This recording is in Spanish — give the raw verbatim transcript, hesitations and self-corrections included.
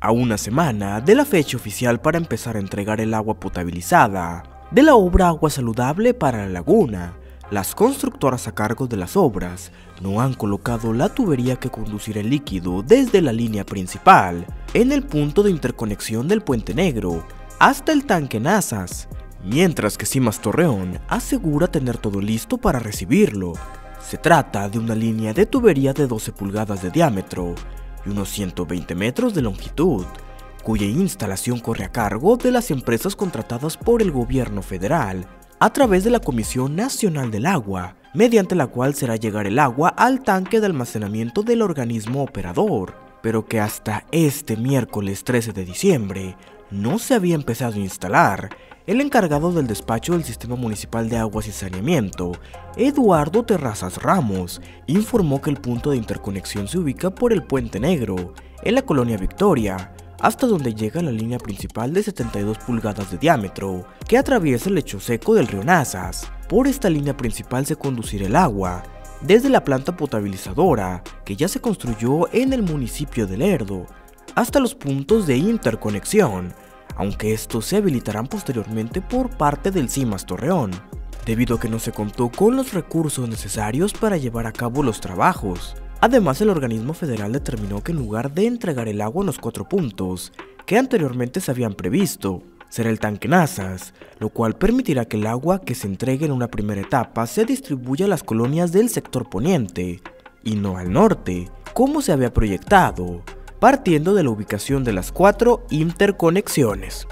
a una semana de la fecha oficial para empezar a entregar el agua potabilizada de la obra Agua Saludable para la Laguna, las constructoras a cargo de las obras no han colocado la tubería que conducirá el líquido desde la línea principal, en el punto de interconexión del Puente Negro, hasta el tanque Nazas, mientras que Simas Torreón asegura tener todo listo para recibirlo. Se trata de una línea de tubería de doce pulgadas de diámetro y unos ciento veinte metros de longitud, cuya instalación corre a cargo de las empresas contratadas por el gobierno federal a través de la Comisión Nacional del Agua, mediante la cual será llegar el agua al tanque de almacenamiento del organismo operador, pero que hasta este miércoles trece de diciembre no se había empezado a instalar. El encargado del despacho del Sistema Municipal de Aguas y Saneamiento, Eduardo Terrazas Ramos, informó que el punto de interconexión se ubica por el Puente Negro, en la Colonia Victoria, hasta donde llega la línea principal de setenta y dos pulgadas de diámetro, que atraviesa el lecho seco del río Nazas. Por esta línea principal se conducirá el agua desde la planta potabilizadora, que ya se construyó en el municipio de Lerdo, hasta los puntos de interconexión, aunque estos se habilitarán posteriormente por parte del Simas Torreón, debido a que no se contó con los recursos necesarios para llevar a cabo los trabajos. Además, el organismo federal determinó que en lugar de entregar el agua en los cuatro puntos que anteriormente se habían previsto, será el tanque Nazas, lo cual permitirá que el agua que se entregue en una primera etapa se distribuya a las colonias del sector poniente y no al norte, como se había proyectado, partiendo de la ubicación de las cuatro interconexiones.